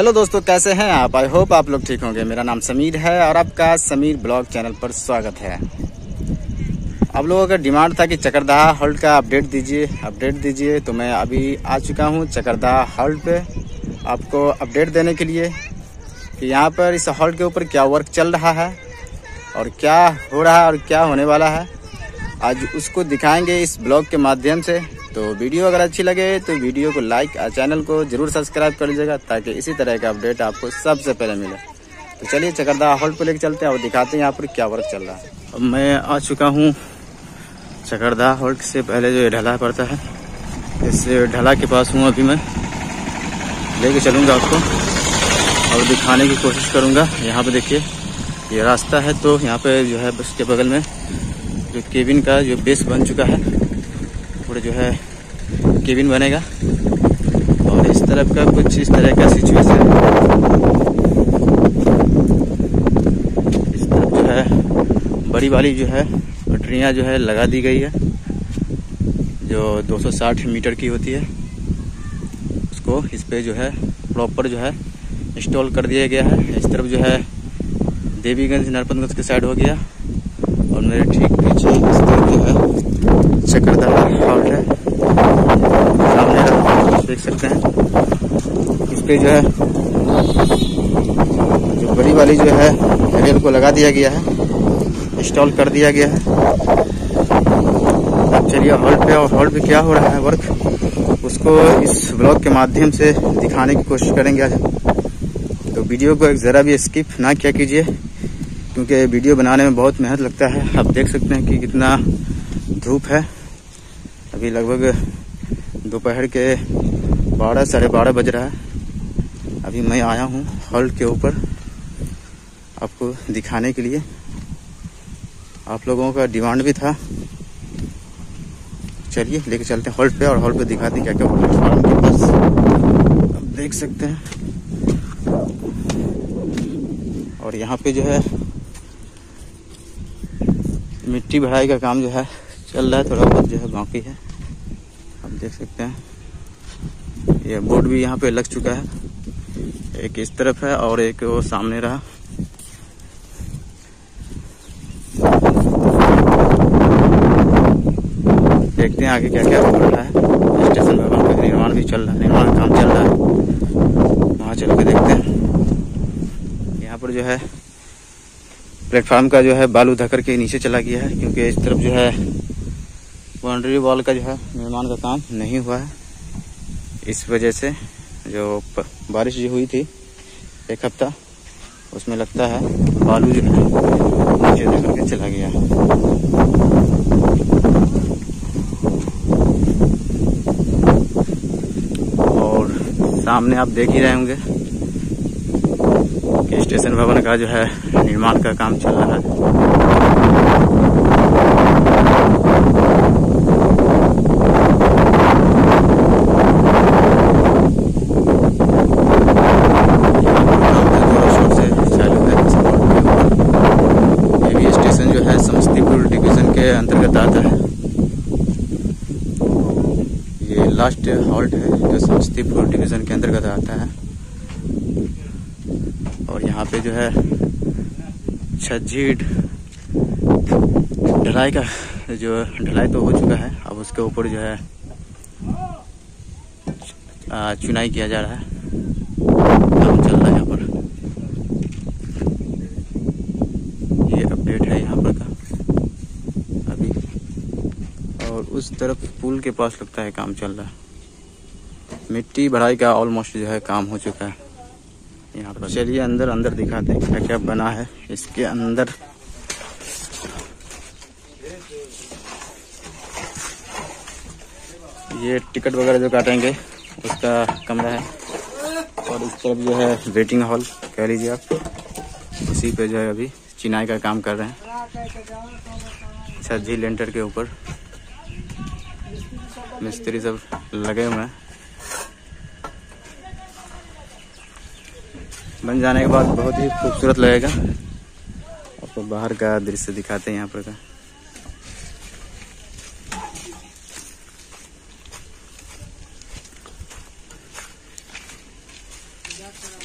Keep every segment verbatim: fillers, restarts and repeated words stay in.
Hello दोस्तों, कैसे हैं आप? आई होप आप लोग ठीक होंगे। मेरा नाम समीर है और आपका समीर ब्लॉग चैनल पर स्वागत है। आप लोगों का डिमांड था कि चकरदाहा हॉल्ट का अपडेट दीजिए अपडेट दीजिए तो मैं अभी आ चुका हूं चकरदाहा हॉल्ट पे आपको अपडेट देने के लिए कि यहां पर इस हॉल्ट के ऊपर क्या वर्क चल रहा है और क्या हो रहा है और क्या होने वाला है, आज उसको दिखाएँगे इस ब्लॉग के माध्यम से। तो वीडियो अगर अच्छी लगे तो वीडियो को लाइक और चैनल को जरूर सब्सक्राइब कर लीजिएगा ताकि इसी तरह का अपडेट आपको सबसे पहले मिले। तो चलिए चकरदाहा हॉल्ट पर लेकर चलते हैं और दिखाते हैं यहाँ पर क्या वर्क चल रहा है। अब मैं आ चुका हूँ चकरदाहा हॉल्ट से पहले जो ढला पड़ता है, इस ढला के पास हूँ अभी। मैं लेके चलूँगा आपको और दिखाने की कोशिश करूँगा। यहाँ पर देखिए ये रास्ता है, तो यहाँ पर जो है बस के बगल में जो केबिन का जो बेस बन चुका है, पूरे जो है केबिन बनेगा और इस तरफ का कुछ इस तरह का सिचुएशन है। इस तरफ जो है बड़ी वाली जो है पटरियाँ जो है लगा दी गई है, जो दो सौ साठ मीटर की होती है, उसको इस पे जो है प्रॉपर जो है इंस्टॉल कर दिया गया है। इस तरफ जो है देवीगंज नरपतगंज के साइड हो गया और मेरे ठीक पीछे इस तरफ जो है चकरदाहा हॉल्ट है, सामने आप देख सकते हैं। इस पे जो है जो बड़ी वाली जो है रेल को लगा दिया गया है, इंस्टॉल कर दिया गया है। अब चलिए हॉल्ट पे और हॉल्ट पे क्या हो रहा है वर्क, उसको इस ब्लॉग के माध्यम से दिखाने की कोशिश करेंगे आज। तो वीडियो को ज़रा भी स्किप ना किया कीजिए क्योंकि वीडियो बनाने में बहुत मेहनत लगता है। आप देख सकते हैं कि कितना धूप है। अभी लगभग दोपहर के बारह साढ़े बारह बज रहा है। अभी मैं आया हूँ हॉल्ट के ऊपर आपको दिखाने के लिए। आप लोगों का डिमांड भी था, चलिए लेके चलते हैं हॉल्ट पे और हॉल्ट पे दिखाते हैं क्या क्या प्लेटफॉर्म के पास। आप देख सकते हैं और यहाँ पे जो है मिट्टी भराई का काम जो है चल रहा है, थोड़ा बहुत जो है बाकी है। आप देख सकते हैं ये बोर्ड भी यहाँ पे लग चुका है, एक इस तरफ है और एक वो सामने रहा। देखते हैं आगे क्या क्या हो रहा है। स्टेशन भवन का निर्माण भी चल रहा है, निर्माण काम चल रहा है, वहाँ चल के देखते हैं। यहाँ पर जो है प्लेटफार्म का जो है बालू धकर के नीचे चला गया है क्योंकि इस तरफ जो है बाउंड्री वॉल का जो है निर्माण का काम नहीं हुआ है। इस वजह से जो बारिश जो हुई थी एक हफ्ता, उसमें लगता है बालू जो है नीचे निकल के चला गया है। और सामने आप देख ही रहे होंगे कि स्टेशन भवन का जो है निर्माण का काम चल रहा है। समस्तीपुर डिवीजन के अंतर्गत आता है। ये लास्ट हॉल्ट है जो समस्तीपुर डिवीजन के अंतर्गत आता है। और यहाँ पे जो है छज्जी ढलाई का जो ढलाई तो हो चुका है, अब उसके ऊपर जो है चुनाई किया जा रहा है, काम चल रहा है। यहाँ पर ये अपडेट है यहाँ पर का और उस तरफ पुल के पास लगता है काम चल रहा है। मिट्टी भराई का ऑलमोस्ट जो है काम हो चुका है यहाँ पर। चलिए अंदर अंदर दिखाते हैं क्या क्या बना है इसके अंदर। ये टिकट वगैरह जो काटेंगे उसका कमरा है और इस तरफ जो है वेटिंग हॉल कह लीजिए आप, उसी पे जो है अभी चिनाई का काम कर रहे हैं। छज्जी लेंटर के ऊपर मिस्त्री सब लगे हुए हैं। बन जाने के बाद बहुत ही खूबसूरत लगेगा। आपको बाहर का दृश्य दिखाते हैं यहाँ पर का।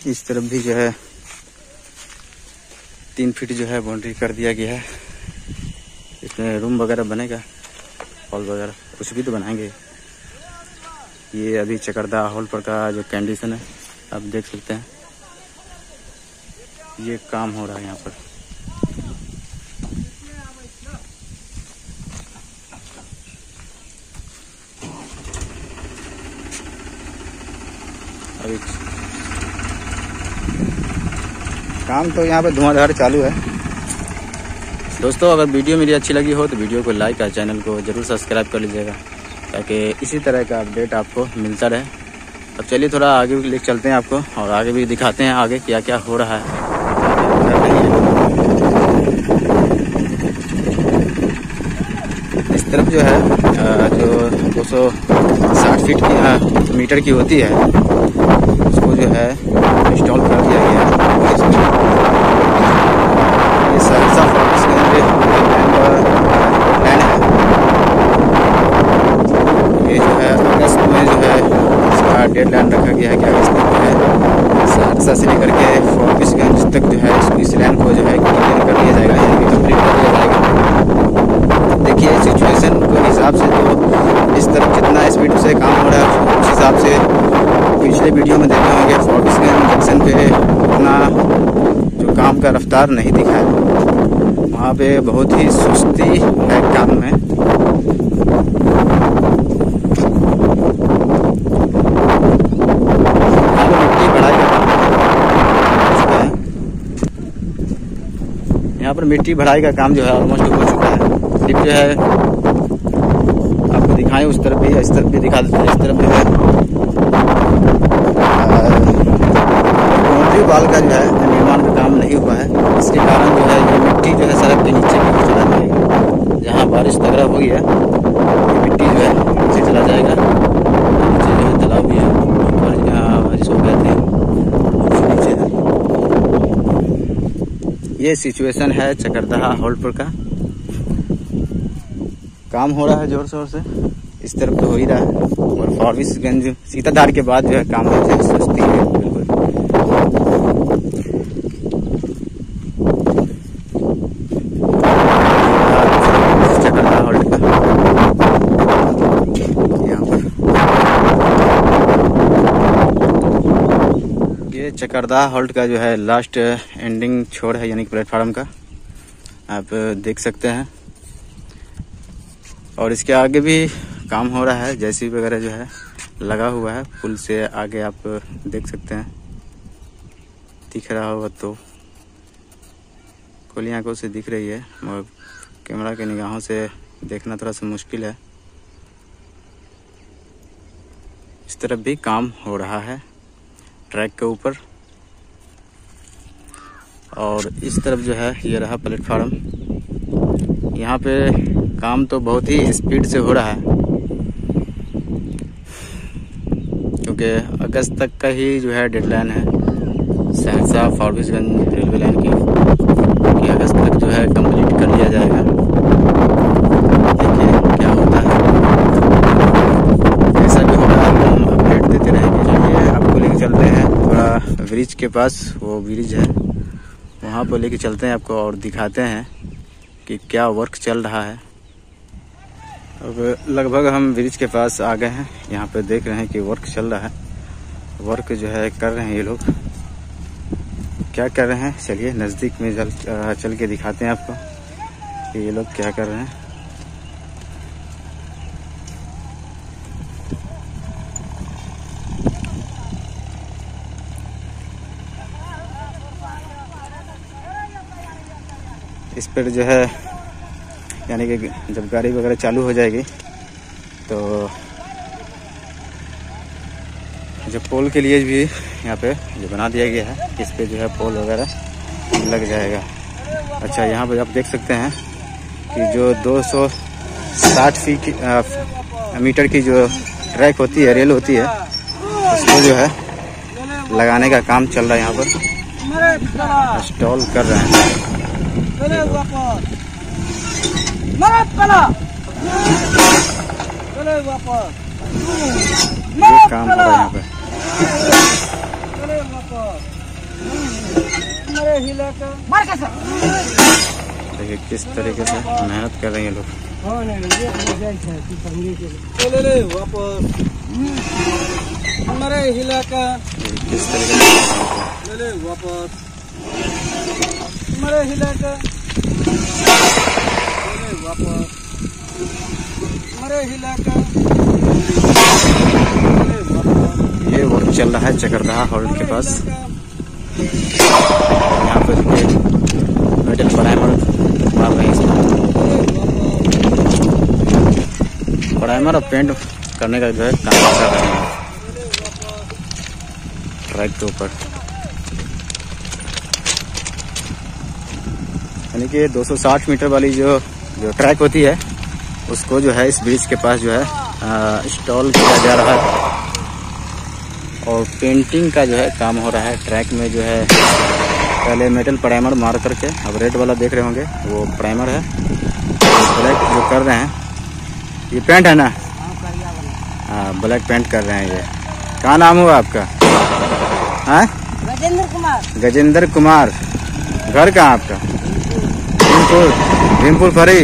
इस तरफ भी जो है तीन फीट जो है बाउंड्री कर दिया गया है। इसमें रूम वगैरह बनेगा, हॉल वगैरह कुछ भी तो बनाएंगे। ये अभी चकरदाहा हॉल्ट पर का जो कंडीशन है आप देख सकते हैं, ये काम हो रहा है यहाँ पर। अभी काम तो यहाँ पे धुआंधार चालू है। दोस्तों अगर वीडियो मेरी अच्छी लगी हो तो वीडियो को लाइक और चैनल को जरूर सब्सक्राइब कर लीजिएगा ताकि इसी तरह का अपडेट आपको मिलता रहे। अब चलिए थोड़ा आगे भी ले चलते हैं आपको और आगे भी दिखाते हैं आगे क्या क्या हो रहा है। इस तरफ जो है जो दो सौ साठ फीट की मीटर की होती है उसको जो है इंस्टॉल कर दिया गया है। ये सहरसा डेडलाइन रखा गया है कि आगे इसमें जो है सहरसा से लेकर के फारबिसगंज तक जो है इस लैंड को जो है क्लियर कर दिया जाएगा, यानी कि कम्प्लीट कर दिया जाएगा। देखिए सिचुएशन के हिसाब से तो इस तरफ जितना स्पीड से काम हो रहा है उस हिसाब से पिछले वीडियो में देखे होंगे फारबिसगंज जंक्शन पे अपना जो काम का रफ्तार नहीं दिखा है, वहाँ पर बहुत ही सुस्ती है काम में। यहाँ पर मिट्टी भराई का काम जो है ऑलमोस्ट हो चुका है। सिर्फ जो है आपको दिखाएं उस तरफ भी, इस तरफ भी दिखा देते हैं। इस तरफ जो है बाउंड्री वाल का जो है निर्माण का काम नहीं हुआ है, इसके कारण जो है ये मिट्टी जो है सड़क के नीचे भी चला जाएगी। जहाँ बारिश वगैरह हुई है ये मिट्टी जो है नीचे चला जाएगा। नीचे जो है तालाब भी है, बारिश हो गए थे नीचे है। ये सिचुएशन है चकरदाहा हॉल्ट पर का, काम हो रहा है जोर शोर से। इस तरफ तो हो ही रहा है और फारबिसगंज सीताधार के बाद जो है काम से सस्ती है बिल्कुल। चकरदाहा हॉल्ट का यहाँ पर ये चकरदाहा हॉल्ट का जो है लास्ट एंडिंग छोर है, यानी कि प्लेटफार्म का आप देख सकते हैं। और इसके आगे भी काम हो रहा है, जैसी वगैरह जो है लगा हुआ है। पुल से आगे आप देख सकते हैं, दिख रहा होगा तो खुली आंखों से दिख रही है और कैमरा के निगाहों से देखना थोड़ा सा मुश्किल है। इस तरफ भी काम हो रहा है ट्रैक के ऊपर। और इस तरफ जो है ये रहा प्लेटफार्म। यहाँ पे काम तो बहुत ही स्पीड से हो रहा है क्योंकि अगस्त तक का ही जो है डेडलाइन है सहरसा फारबिसगंज रेलवे लाइन की, कि अगस्त तक जो है कंप्लीट कर लिया जाएगा। देखिए क्या होता है, जैसा कि हो रहा है हम अपडेट देते रहेंगे। चलिए आपको लेके चलते हैं थोड़ा ब्रिज के पास, वो ब्रिज है वहाँ पर लेके चलते हैं आपको और दिखाते हैं कि क्या वर्क चल रहा है। अब लगभग हम ब्रिज के पास आ गए हैं, यहाँ पे देख रहे हैं कि वर्क चल रहा है। वर्क जो है कर रहे हैं ये लोग, क्या कर रहे हैं चलिए नज़दीक में चल, चल के दिखाते हैं आपको कि ये लोग क्या कर रहे हैं। इस पर जो है यानी कि जब गाड़ी वगैरह चालू हो जाएगी तो जो पोल के लिए भी यहाँ पे जो बना दिया गया है इस पर जो है पोल वगैरह लग जाएगा। अच्छा यहाँ पर आप देख सकते हैं कि जो दो सौ साठ फीट मीटर की जो ट्रैक होती है, रेल होती है, उसको जो है लगाने का काम चल रहा है। यहाँ पर इंस्टॉल कर रहे हैं। काम हो रहा है यहाँ पे। देखिए किस तरीके से मेहनत कर रहे हैं लोग। हमारे इलाका किस तरीके से ले वापस हमारे इलाका वापस हमारे इलाका। ये वर्क चल रहा है चकरदाहा हॉल्ट के पास। यहाँ पर मेडल पढ़ाई प्राइमर और पेंट करने का जो है काम कर रहे हैं ट्रैक के ऊपर। यानी कि दो सौ साठ मीटर वाली जो जो ट्रैक होती है उसको जो है इस ब्रिज के पास जो है इंस्टॉल किया जा रहा है और पेंटिंग का जो है काम हो रहा है ट्रैक में। जो है पहले मेटल प्राइमर मार करके, अब रेड वाला देख रहे होंगे वो प्राइमर है, ब्लैक जो कर रहे हैं ये पेंट है ना, हाँ ब्लैक पेंट कर रहे हैं। ये क्या नाम हुआ आपका? हाँ गजेंद्र कुमार। गजेंद्र कुमार, घर कहाँ आपका? भीमपुर। भीमपुर फरी।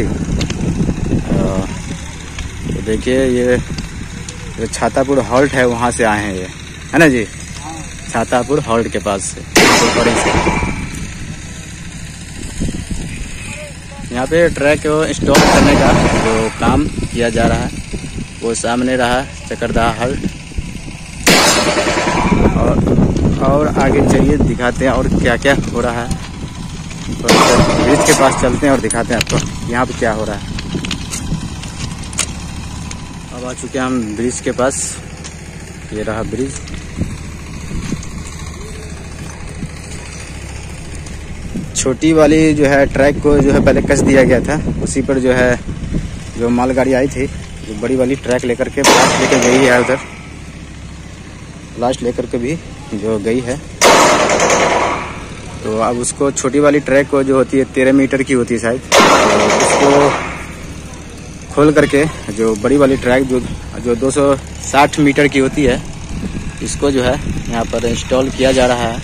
तो देखिए ये जो छातापुर हॉल्ट है वहाँ से आए हैं ये, है ना जी, छातापुर हॉल्ट के पास से। यहाँ पे ट्रैक को इंस्टॉल करने का जो काम किया जा रहा है वो सामने रहा चकरदाहा हॉल्ट। और और आगे चलिए दिखाते हैं और क्या क्या हो रहा है। तो ब्रिज के पास चलते हैं और दिखाते हैं आपको यहाँ पे क्या हो रहा है। अब आ चुके हैं हम ब्रिज के पास। ये रहा ब्रिज। छोटी वाली जो है ट्रैक को जो है पहले कस दिया गया था, उसी पर जो है जो मालगाड़ी आई थी जो बड़ी वाली ट्रैक लेकर के लास्ट लेके गई है उधर, लास्ट लेकर के भी जो गई है। तो अब उसको छोटी वाली ट्रैक को जो होती है तेरह मीटर की होती है शायद, तो उसको खोल करके जो बड़ी वाली ट्रैक जो जो दो सौ साठ मीटर की होती है इसको जो है यहाँ पर इंस्टॉल किया जा रहा है।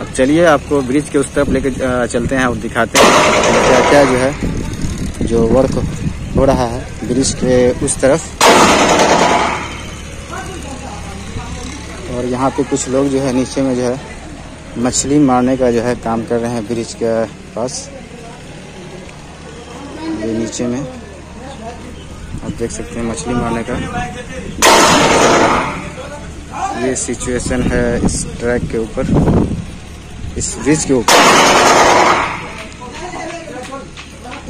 अब चलिए आपको ब्रिज के उस तरफ लेके चलते हैं और दिखाते हैं क्या क्या जो है जो वर्क हो रहा है ब्रिज के उस तरफ। और यहाँ पे कुछ लोग जो है नीचे में जो है मछली मारने का जो है काम कर रहे हैं ब्रिज के पास, ये नीचे में आप देख सकते हैं मछली मारने का ये सिचुएशन है इस ट्रैक के ऊपर, इस ब्रिज के ऊपर।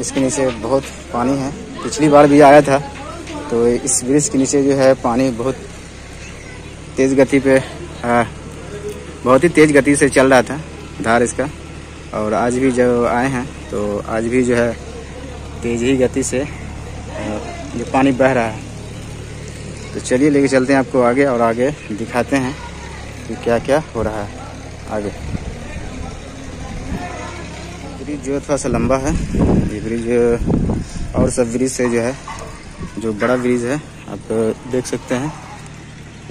इसके नीचे बहुत पानी है, पिछली बार भी आया था तो इस ब्रिज के नीचे जो है पानी बहुत तेज़ गति पे आ, बहुत ही तेज़ गति से चल रहा था धार इसका। और आज भी जब आए हैं तो आज भी जो है तेज ही गति से ये पानी बह रहा है। तो चलिए लेके चलते हैं आपको आगे और आगे दिखाते हैं कि क्या क्या हो रहा है आगे। ब्रिज जो थोड़ा सा लंबा है ये ब्रिज, और सब ब्रिज से जो है जो बड़ा ब्रिज है आप देख सकते हैं।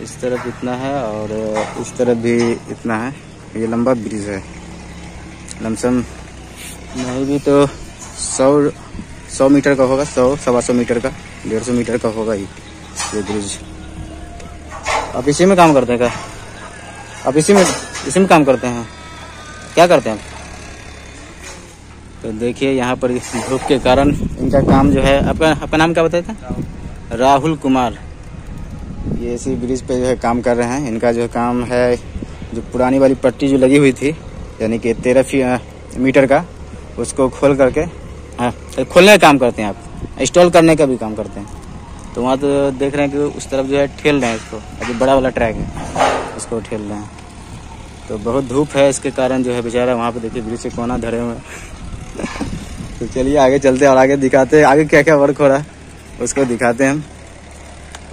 इस तरफ इतना है और इस तरफ भी इतना है, ये लंबा ब्रिज है। लमसम नहीं भी तो सौ सौ मीटर का होगा, सौ सवा सौ मीटर का, डेढ़ सौ मीटर का होगा ही ये ब्रिज। आप इसी में काम करते हैं क्या? आप इसी में इसी में काम करते हैं, क्या करते हैं? तो देखिए यहाँ पर धूप के कारण इनका काम जो है, आपका आपका नाम क्या बताया था? राहुल कुमार। ये इसी ब्रिज पे जो है काम कर रहे हैं। इनका जो काम है जो पुरानी वाली पट्टी जो लगी हुई थी यानी कि तेरह मीटर का, उसको खोल करके, हाँ खोलने का काम करते हैं आप, इंस्टॉल करने का भी काम करते हैं। तो वहाँ तो देख रहे हैं कि उस तरफ जो है ठेल रहे हैं इसको, अभी बड़ा वाला ट्रैक है उसको ठेल रहे हैं। तो बहुत धूप है इसके कारण जो है बेचारा वहाँ पे देखिए ब्रिज से कोना धरे हुए हैं। तो चलिए आगे चलते हैं और आगे दिखाते हैं आगे क्या क्या वर्क हो रहा है उसको दिखाते हैं हम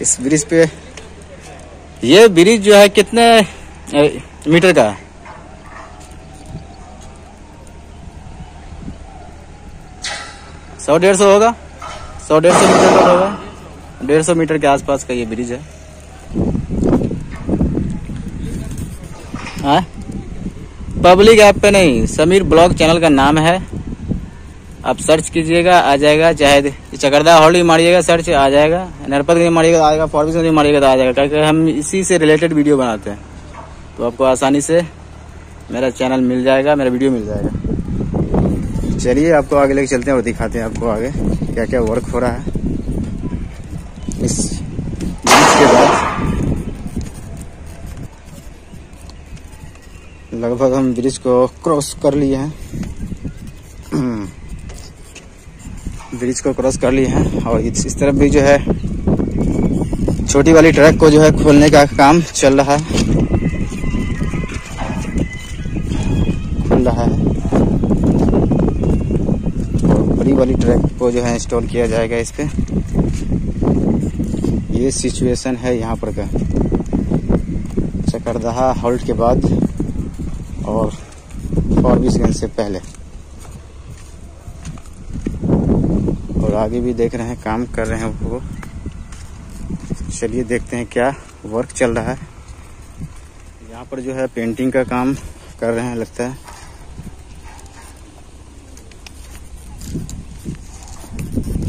इस ब्रिज पे। ये ब्रिज जो है कितने मीटर का है? सौ डेढ़ सौ होगा, सौ डेढ़ सौ मीटर का होगा, डेढ़ सौ मीटर के आसपास का ये ब्रिज है। है पब्लिक ऐप पे नहीं, समीर ब्लॉग चैनल का नाम है, आप सर्च कीजिएगा आ जाएगा। चाहे चकरदाहा हॉल्ट भी मारिएगा सर्च आ जाएगा, नरपतगंज मारिएगा आएगा, फारबिसगंज भी मारिएगा तो आ जाएगा, क्योंकि हम इसी से रिलेटेड वीडियो बनाते हैं तो आपको आसानी से मेरा चैनल मिल जाएगा, मेरा वीडियो मिल जाएगा। चलिए आपको आगे लेके चलते हैं और दिखाते हैं आपको आगे क्या क्या वर्क हो रहा है इस के बाद। लगभग हम ब्रिज को क्रॉस कर लिए हैं, ब्रिज को क्रॉस कर लिए हैं और इस तरफ भी जो है छोटी वाली ट्रैक को जो है खोलने का काम चल रहा है, खुल रहा है। बड़ी वाली ट्रैक को जो है इंस्टॉल किया जाएगा इस पे। ये सिचुएशन है यहाँ पर का चकरदाहा हॉल्ट के बाद और फारबिसगंज से पहले। और आगे भी देख रहे हैं काम कर रहे हैं वो। चलिए देखते हैं क्या वर्क चल रहा है यहाँ पर। जो है पेंटिंग का काम कर रहे हैं लगता है।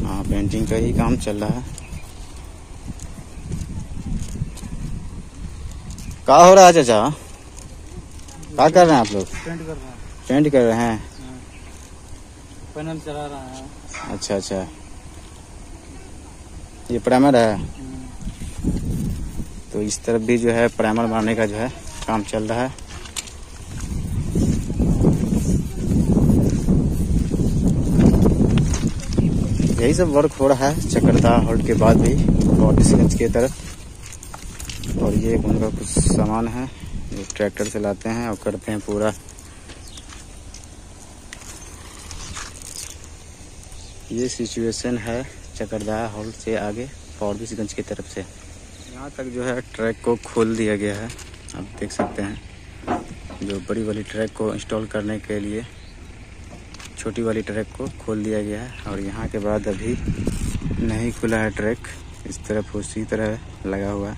हाँ पेंटिंग का ही काम चल रहा है। क्या हो रहा है चाचा? क्या कर रहे हैं आप लोग? पेंट कर रहे हैं। पेंट कर रहे हैं। पैनल चला रहा है। अच्छा अच्छा, ये प्राइमर है। तो इस तरफ भी जो है प्राइमर बनाने का जो है काम चल रहा है। यही सब वर्क हो रहा है चकरदाहा हॉल्ट के बाद भी फारबिसगंज की तरफ। और ये उनका कुछ सामान है, ट्रैक्टर चलाते हैं और करते हैं पूरा। ये सिचुएशन है चकरदाहा हॉल्ट से आगे फारबिसगंज की तरफ से। यहाँ तक जो है ट्रैक को खोल दिया गया है, आप देख सकते हैं। जो बड़ी वाली ट्रैक को इंस्टॉल करने के लिए छोटी वाली ट्रैक को खोल दिया गया है। और यहाँ के बाद अभी नहीं खुला है ट्रैक, इस तरफ उसी तरह लगा हुआ है।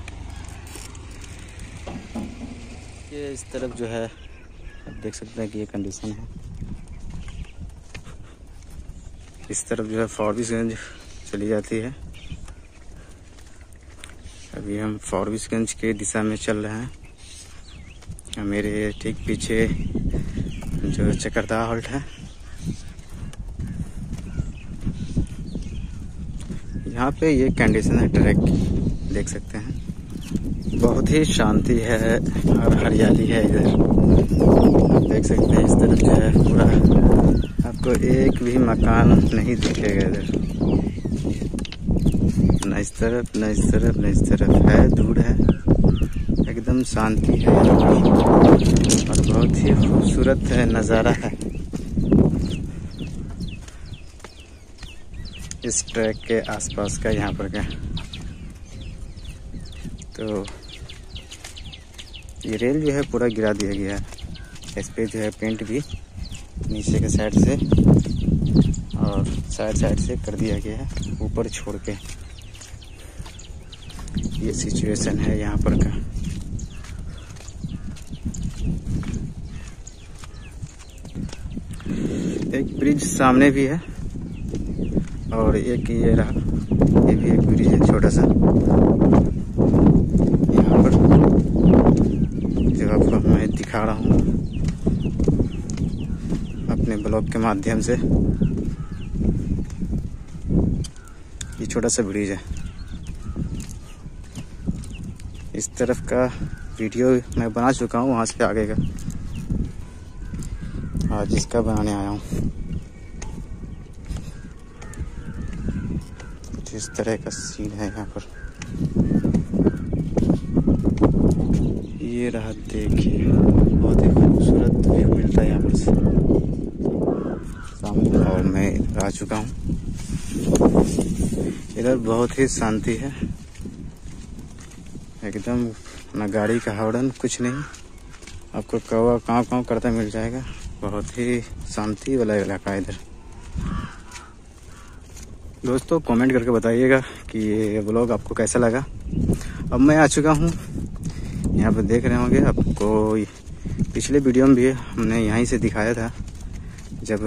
ये इस तरफ जो है आप देख सकते हैं कि ये कंडीशन है। इस तरफ जो है फारबिसगंज चली जाती है। अभी हम फारबिसगंज के दिशा में चल रहे हैं। मेरे ठीक पीछे जो चकरदाहा हॉल्ट है, यहाँ पे ये कंडीशन है ट्रैक की, देख सकते हैं। बहुत ही शांति है और हरियाली है इधर, आप देख सकते हैं। इस तरफ जो है पूरा आपको एक भी मकान नहीं दिखेगा इधर, ना इस तरफ ना इस तरफ ना इस तरफ है, दूर है। एकदम शांति है और बहुत ही खूबसूरत है नज़ारा है इस ट्रैक के आसपास का यहाँ पर का। तो ये रेल जो है पूरा गिरा दिया गया है, इस पर जो है पेंट भी नीचे के साइड से और साइड साइड से कर दिया गया है, ऊपर छोड़ के। ये सिचुएशन है यहाँ पर का। एक ब्रिज सामने भी है और एक ये रहा, ये भी एक ब्रिज है छोटा सा। यहाँ पर जो आपको मैं दिखा रहा हूँ अपने ब्लॉग के माध्यम से, ये छोटा सा ब्रिज है। इस तरफ का वीडियो मैं बना चुका हूँ, वहाँ से आगे का आज इसका बनाने आया हूँ। इस तरह का सीन है यहाँ पर। ये रहा, देखिए बहुत ही खूबसूरत व्यू मिलता है यहाँ पर सामने। और मैं आ चुका हूँ इधर, बहुत ही शांति है एकदम, ना गाड़ी का हॉर्न कुछ नहीं, आपको कौवा काँव काँव करता मिल जाएगा। बहुत ही शांति वाला इलाका इधर। दोस्तों कमेंट करके बताइएगा कि ये व्लॉग आपको कैसा लगा। अब मैं आ चुका हूँ यहाँ पर, देख रहे होंगे आपको पिछले वीडियो में भी हमने यहीं से दिखाया था जब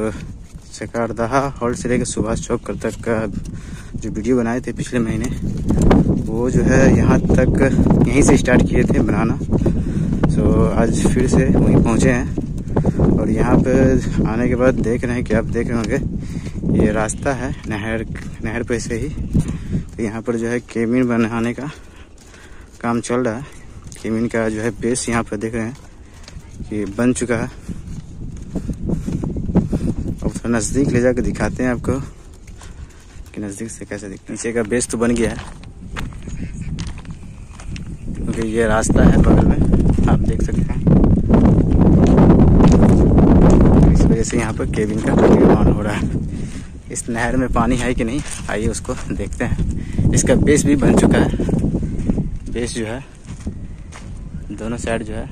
चकरदाहा हॉल्ट से लेकर सुभाष चौक तक का जो वीडियो बनाए थे पिछले महीने, वो जो है यहाँ तक यहीं से स्टार्ट किए थे बनाना। सो आज फिर से वहीं पहुँचे हैं और यहाँ पर आने के बाद देख रहे हैं कि आप देख रहे होंगे ये रास्ता है नहर नहर पे से ही। तो यहाँ पर जो है केबिन बनाने का काम चल रहा है। केबिन का जो है बेस यहाँ पर देख रहे हैं कि बन चुका है। अब थोड़ा नज़दीक ले जाकर दिखाते हैं आपको कि नज़दीक से कैसे दिखता है। नीचे का बेस तो बन गया है क्योंकि तो ये रास्ता है बगल में, आप देख सकते हैं। तो इस वजह से यहाँ पर केबिन का निर्माण हो रहा है। इस नहर में पानी है कि नहीं, आइए उसको देखते हैं। इसका बेस भी बन चुका है। बेस जो है दोनों साइड जो है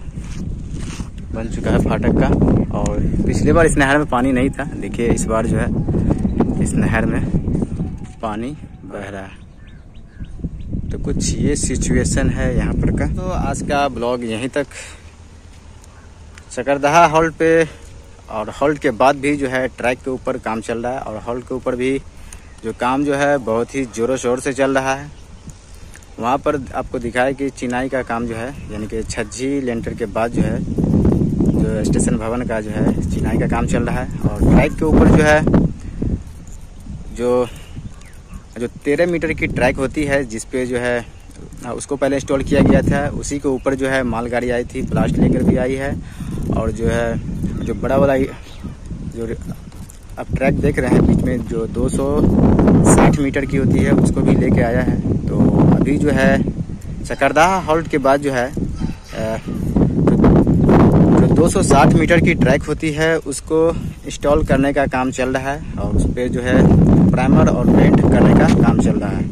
बन चुका है फाटक का। और पिछली बार इस नहर में पानी नहीं था, देखिए इस बार जो है इस नहर में पानी बह रहा है। तो कुछ ये सिचुएशन है यहाँ पर का। तो आज का ब्लॉग यहीं तक। चकरदाहा हॉल्ट पे और हॉल्ट के बाद भी जो है ट्रैक के ऊपर काम चल रहा है और हॉल्ट के ऊपर भी जो काम जो है बहुत ही ज़ोरों शोर से चल रहा है। वहाँ पर आपको दिखाया कि चिनाई का काम जो है, यानी कि छज्जी लेंटर के बाद जो है जो स्टेशन भवन का जो है चिनाई का काम चल रहा है। और ट्रैक के ऊपर जो है जो जो तेरह मीटर की ट्रैक होती है जिस पे जो है उसको पहले इंस्टॉल किया गया था, उसी के ऊपर जो है मालगाड़ी आई थी, ब्लास्ट लेकर भी आई है। और जो है जो बड़ा वाला जो आप ट्रैक देख रहे हैं बीच में जो दो सौ साठ मीटर की होती है उसको भी लेके आया है। तो अभी जो है चकरदाहा हॉल्ट के बाद जो है जो दो सौ साठ मीटर की ट्रैक होती है उसको इंस्टॉल करने का काम चल रहा है और उस पर जो है प्राइमर और पेंट करने का काम चल रहा है।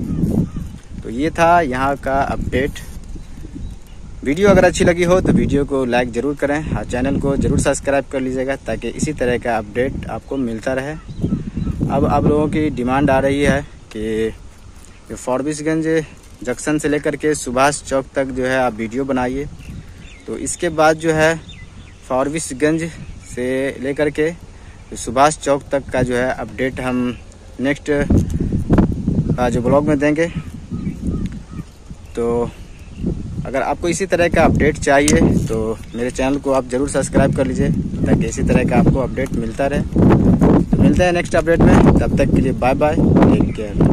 तो ये था यहाँ का अपडेट। वीडियो अगर अच्छी लगी हो तो वीडियो को लाइक ज़रूर करें और चैनल को ज़रूर सब्सक्राइब कर लीजिएगा ताकि इसी तरह का अपडेट आपको मिलता रहे। अब आप लोगों की डिमांड आ रही है कि फारबिसगंज जंक्शन से लेकर के सुभाष चौक तक जो है आप वीडियो बनाइए। तो इसके बाद जो है फारबिसगंज से लेकर के सुभाष चौक तक का जो है अपडेट हम नेक्स्ट जो ब्लॉग में देंगे। तो अगर आपको इसी तरह का अपडेट चाहिए तो मेरे चैनल को आप ज़रूर सब्सक्राइब कर लीजिए ताकि इसी तरह का आपको अपडेट मिलता रहे। तो मिलते हैं नेक्स्ट अपडेट में, तब तक के लिए बाय बाय, टेक केयर।